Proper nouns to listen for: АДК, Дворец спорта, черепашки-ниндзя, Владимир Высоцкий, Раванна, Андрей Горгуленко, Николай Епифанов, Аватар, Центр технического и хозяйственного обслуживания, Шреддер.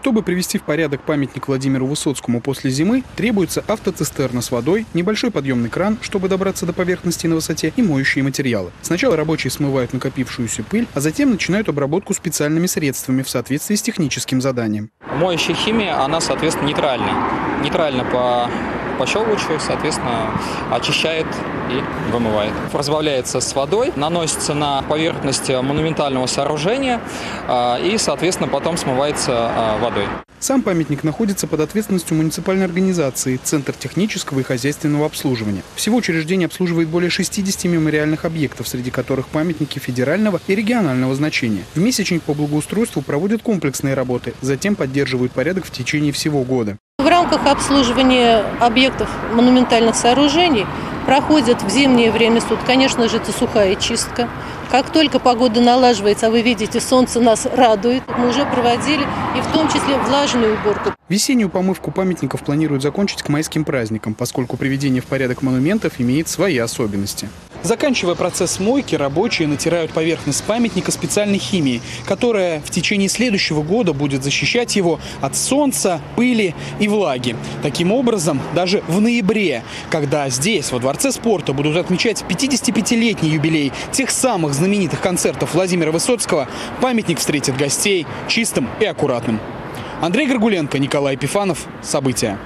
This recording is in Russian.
Чтобы привести в порядок памятник Владимиру Высоцкому после зимы, требуется автоцистерна с водой, небольшой подъемный кран, чтобы добраться до поверхности на высоте, и моющие материалы. Сначала рабочие смывают накопившуюся пыль, а затем начинают обработку специальными средствами в соответствии с техническим заданием. Моющая химия, она, соответственно, нейтральна. Нейтральна по щелочу, соответственно, очищает и вымывает. Разбавляется с водой, наносится на поверхность монументального сооружения и, соответственно, потом смывается водой. Сам памятник находится под ответственностью муниципальной организации «Центр технического и хозяйственного обслуживания». Всего учреждение обслуживает более 60 мемориальных объектов, среди которых памятники федерального и регионального значения. В месячник по благоустройству проводят комплексные работы, затем поддерживают порядок в течение всего года. В рамках обслуживания объектов монументальных сооружений проходит в зимнее время суток, конечно же, это сухая чистка. Как только погода налаживается, а вы видите, солнце нас радует, мы уже проводили и в том числе влажную уборку. Весеннюю помывку памятников планируют закончить к майским праздникам, поскольку приведение в порядок монументов имеет свои особенности. Заканчивая процесс мойки, рабочие натирают поверхность памятника специальной химией, которая в течение следующего года будет защищать его от солнца, пыли и влаги. Таким образом, даже в ноябре, когда здесь, во Дворце спорта, будут отмечать 55-летний юбилей тех самых знаменитых концертов Владимира Высоцкого, памятник встретит гостей чистым и аккуратным. Андрей Горгуленко, Николай Епифанов. События.